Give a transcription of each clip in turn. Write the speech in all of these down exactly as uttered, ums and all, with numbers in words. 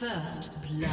First blood.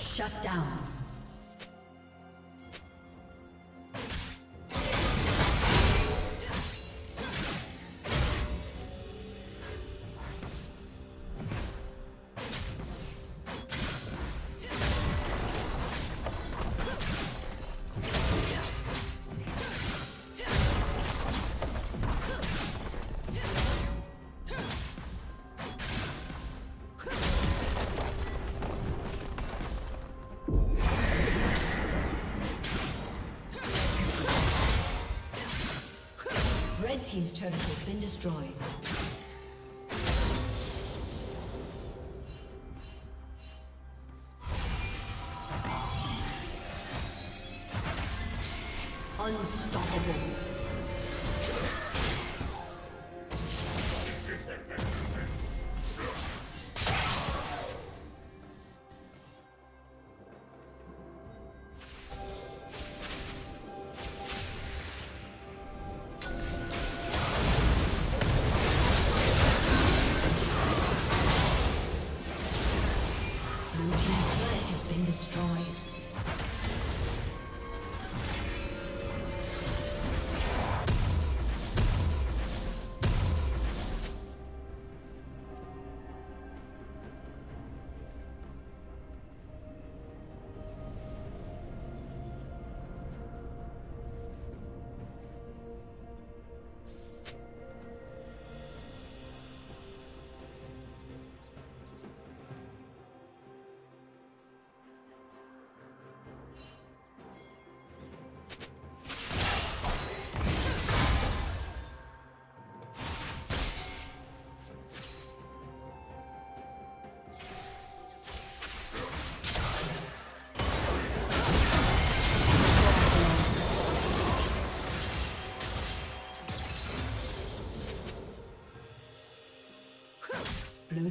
Shut down. Team's turret has been destroyed. Unstoppable. Blue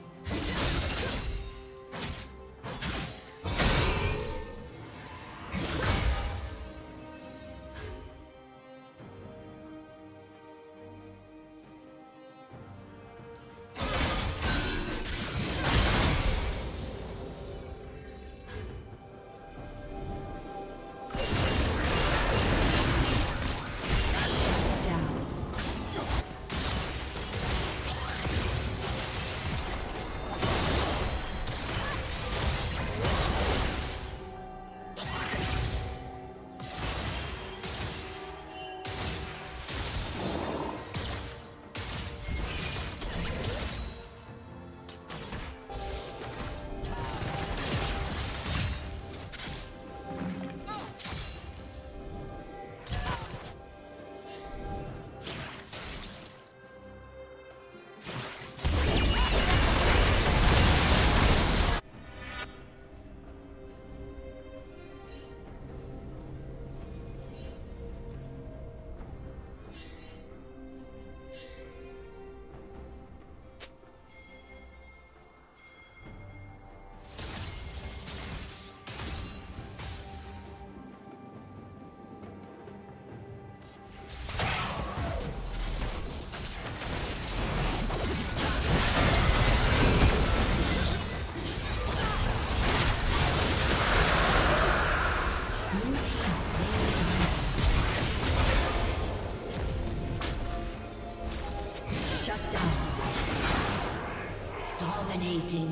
Dominating.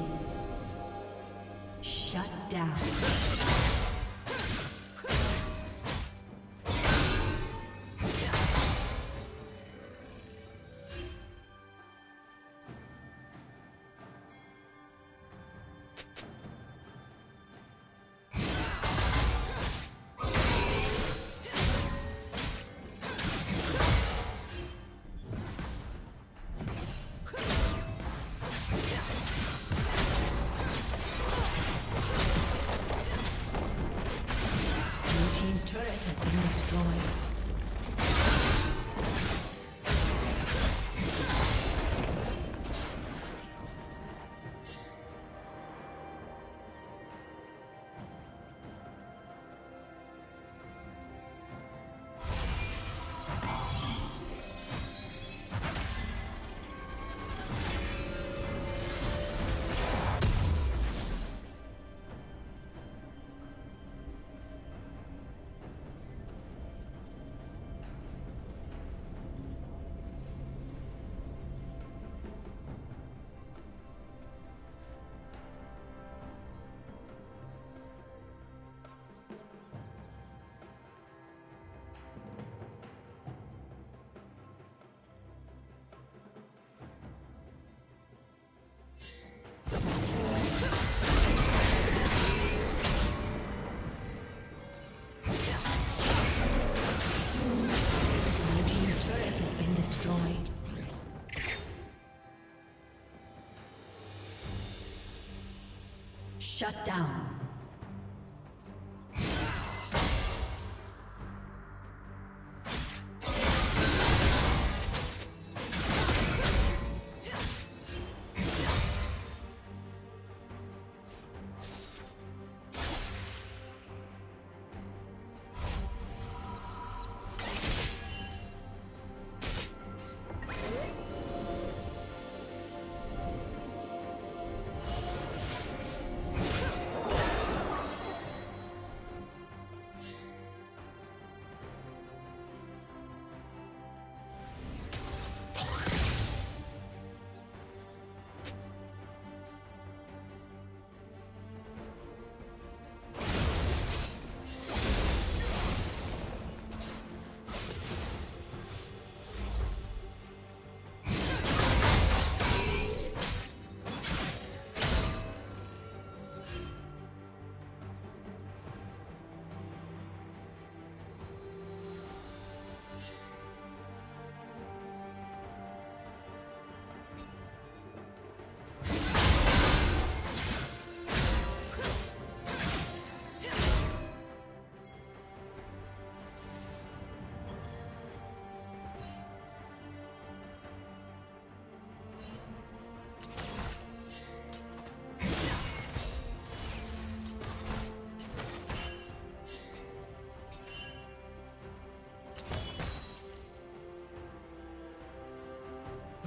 Shut down. Shut down.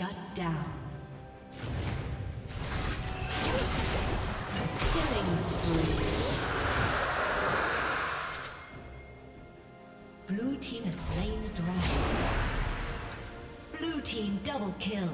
Shut down. Killing spree. Blue team has slain the dragon. Blue team double kill.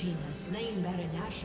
Team has slain Baron Nashor.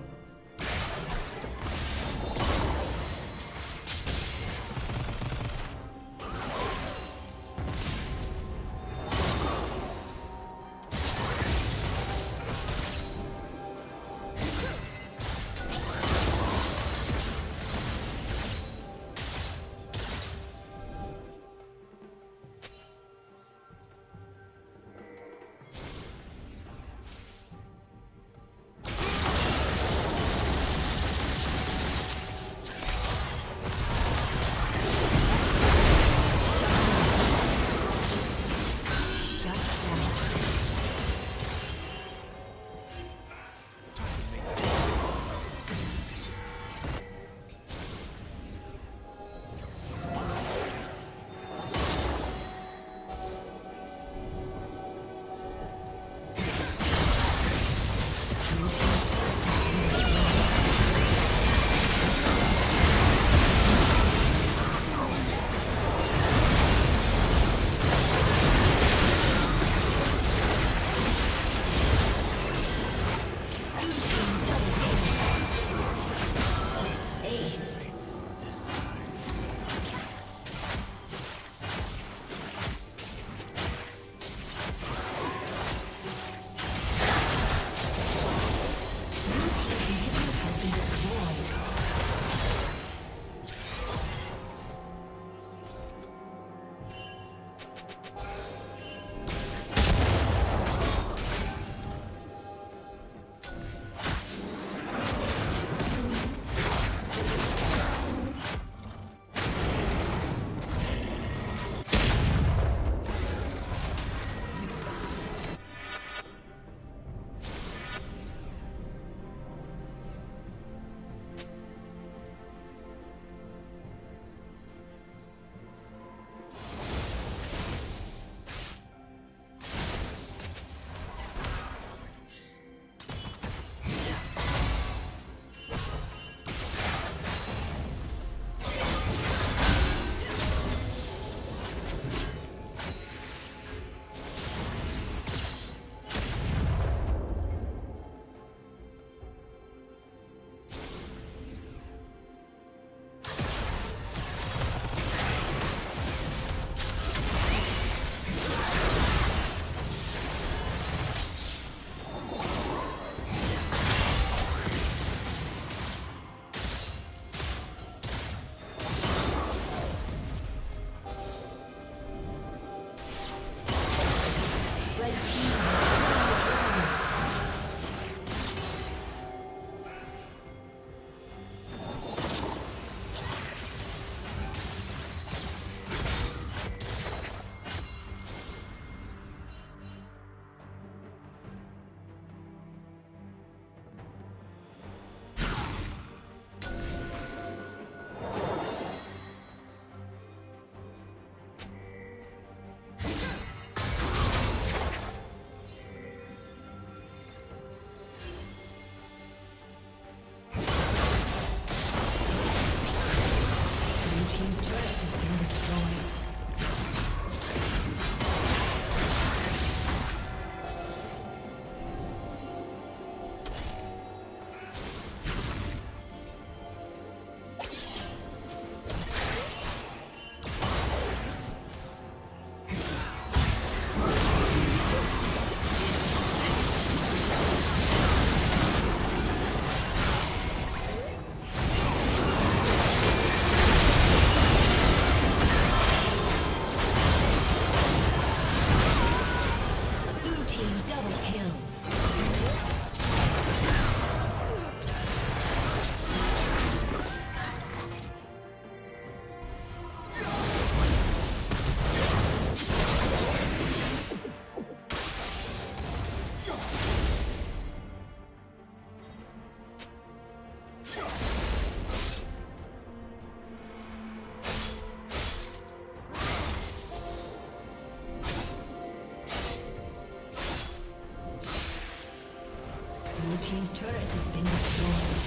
Team's turret has been destroyed.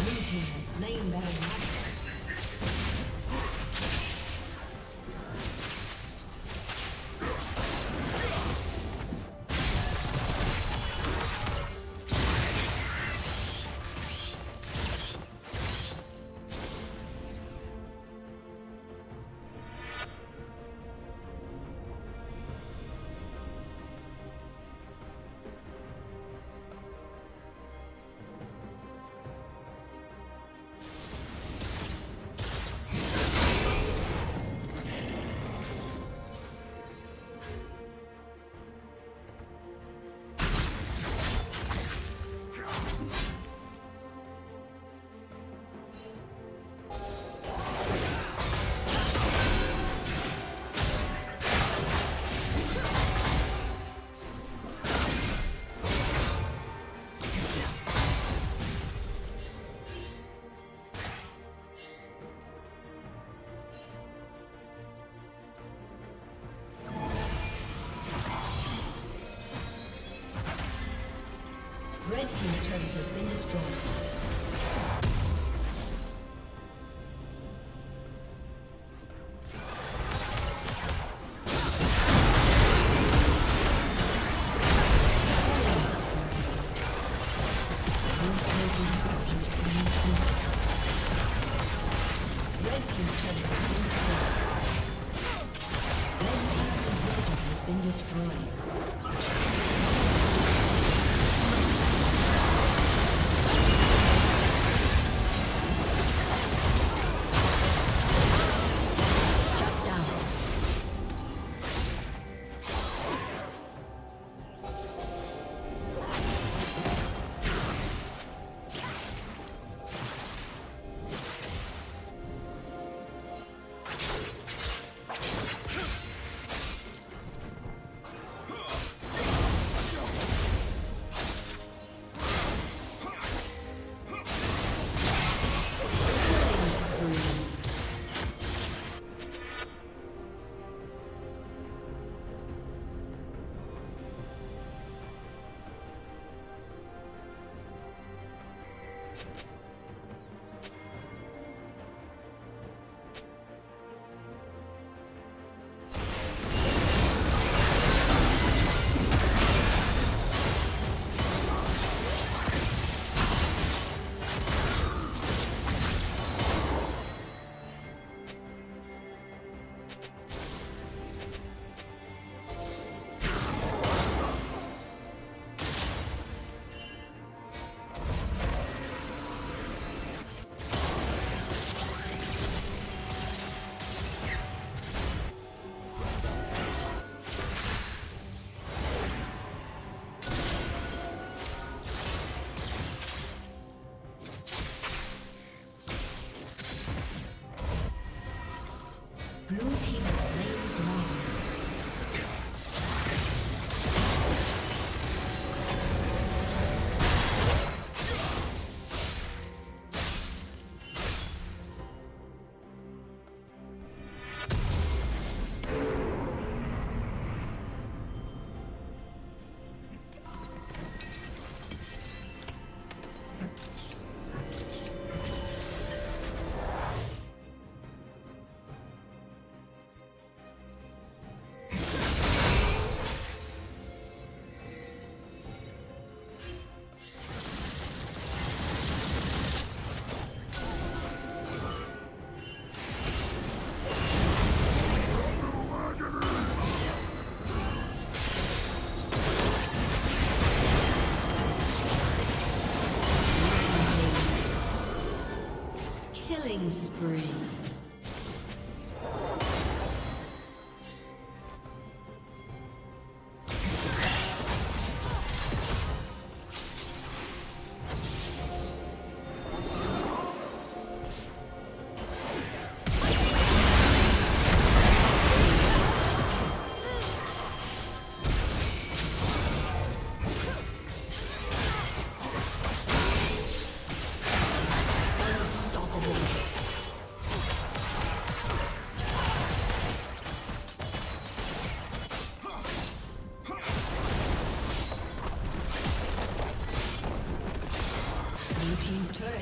Blue team has slain Baron Nashor. Red team's turret has been destroyed.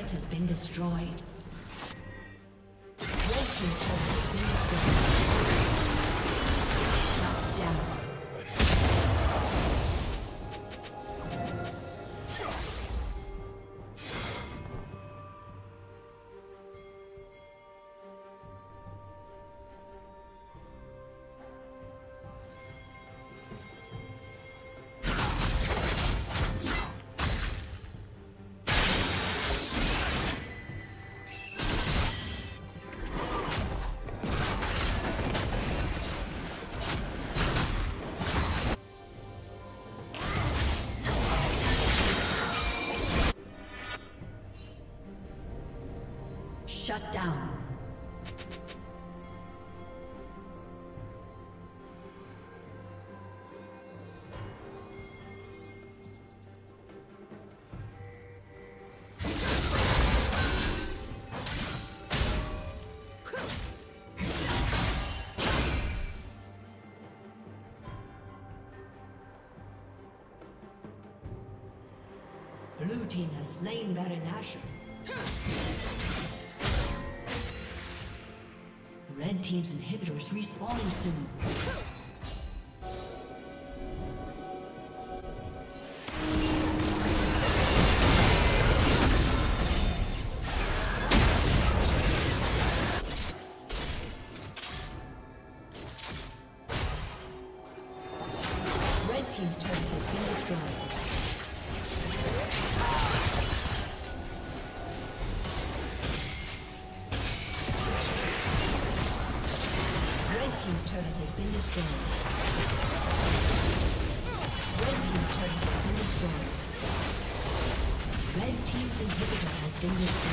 turret has been destroyed. Shut down. Blue team has slain Baron Nashor. Red team's inhibitor is respawning soon. Red team's turret has been destroyed. Team's turret has been destroyed. Red team's turret has been destroyed. Red team's inhibitor has been destroyed.